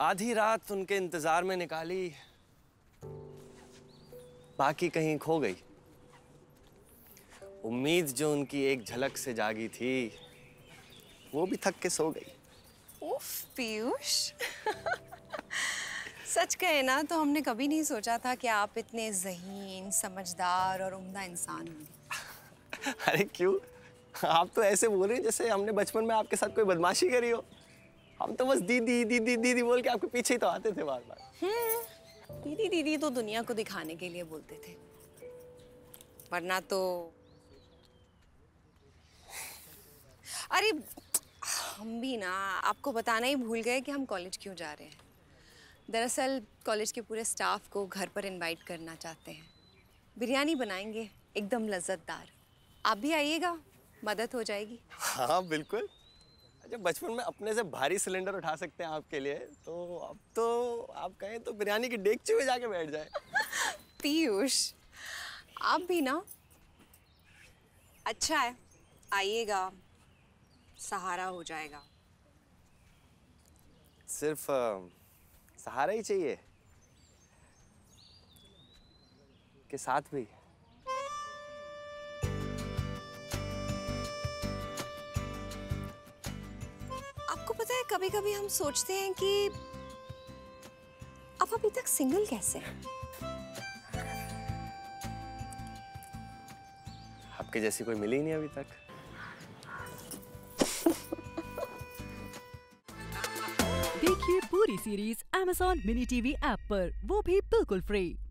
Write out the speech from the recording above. आधी रात उनके इंतजार में निकाली, बाकी कहीं खो गई। उम्मीद जो उनकी एक झलक से जागी थी वो भी थक के सो गई। उफ पीयूष सच कहे ना तो हमने कभी नहीं सोचा था कि आप इतने ज़हीन, समझदार और उम्दा इंसान होंगे। अरे क्यों, आप तो ऐसे बोल रहे हैं जैसे हमने बचपन में आपके साथ कोई बदमाशी करी हो। हम तो बस दीदी दीदी दीदी बोल के आपके पीछे ही तो आते थे बार बार। दीदी दीदी तो दुनिया को दिखाने के लिए बोलते थे, वरना तो अरे हम भी ना आपको बताना ही भूल गए कि हम कॉलेज क्यों जा रहे हैं। दरअसल कॉलेज के पूरे स्टाफ को घर पर इनवाइट करना चाहते हैं। बिरयानी बनाएंगे एकदम लज्जतदार, आप भी आइएगा, मदद हो जाएगी। हाँ बिल्कुल। अच्छा बचपन में अपने से भारी सिलेंडर उठा सकते हैं आपके लिए, तो अब तो आप कहें तो बिरयानी की डेगची में जाके बैठ जाए। पीयूष आप भी ना, अच्छा है आइएगा, सहारा हो जाएगा। सिर्फ सहारा ही चाहिए के साथ भी? आपको पता है कभी कभी हम सोचते हैं कि आप अभी तक सिंगल कैसे हैं? आपके जैसी कोई मिली ही नहीं अभी तक। देखिए पूरी series Amazon Mini TV app पर, वो भी बिल्कुल फ्री।